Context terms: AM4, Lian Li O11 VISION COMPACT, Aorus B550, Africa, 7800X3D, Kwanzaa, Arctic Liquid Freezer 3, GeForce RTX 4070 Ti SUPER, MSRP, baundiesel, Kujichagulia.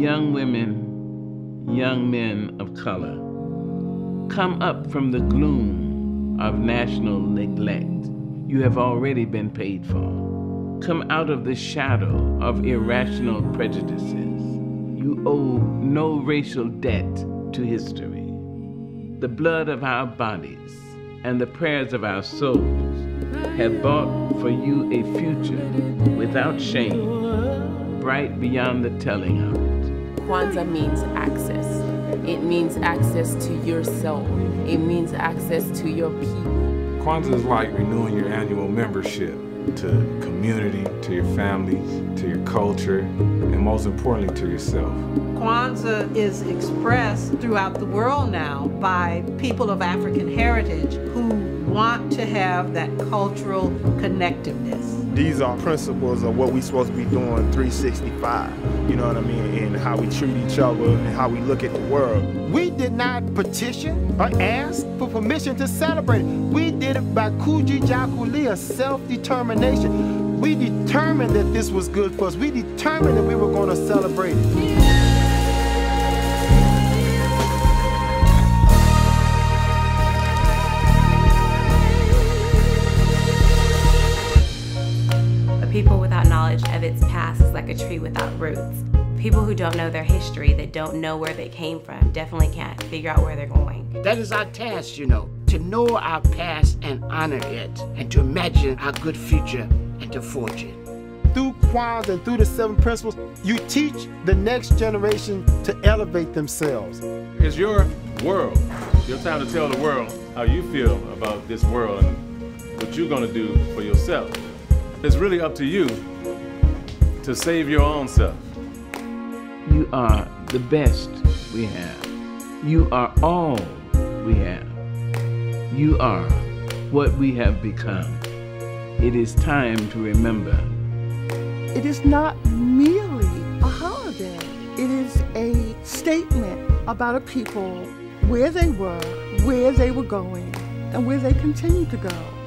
young women, young men of color, come up from the gloom of national neglect you have already been paid for. Come out of the shadow of irrational prejudices. You owe no racial debt to history. The blood of our bodies and the prayers of our souls have bought for you a future without shame, bright beyond the telling of it. Kwanzaa means access. It means access to your soul. It means access to your people. Kwanzaa is like renewing your annual membership to community, to your family, to your culture, and most importantly to yourself. Kwanzaa is expressed throughout the world now by people of African heritage who want to have that cultural connectiveness. These are principles of what we're supposed to be doing 365, you know what I mean, and how we treat each other and how we look at the world. We did not petition or ask for permission to celebrate. We did it by Kujichagulia, self-determination. We determined that this was good for us. We determined that we were going to celebrate it. People without knowledge of its past is like a tree without roots. People who don't know their history, that don't know where they came from, definitely can't figure out where they're going. That is our task, you know, to know our past and honor it, and to imagine our good future and to forge it. Through Kwanzaa and through the 7 principles, you teach the next generation to elevate themselves. It's your world. Your time to tell the world how you feel about this world and what you're going to do for yourself. It's really up to you to save your own self. You are the best we have. You are all we have. You are what we have become. It is time to remember. It is not merely a holiday. It is a statement about a people, where they were going, and where they continue to go.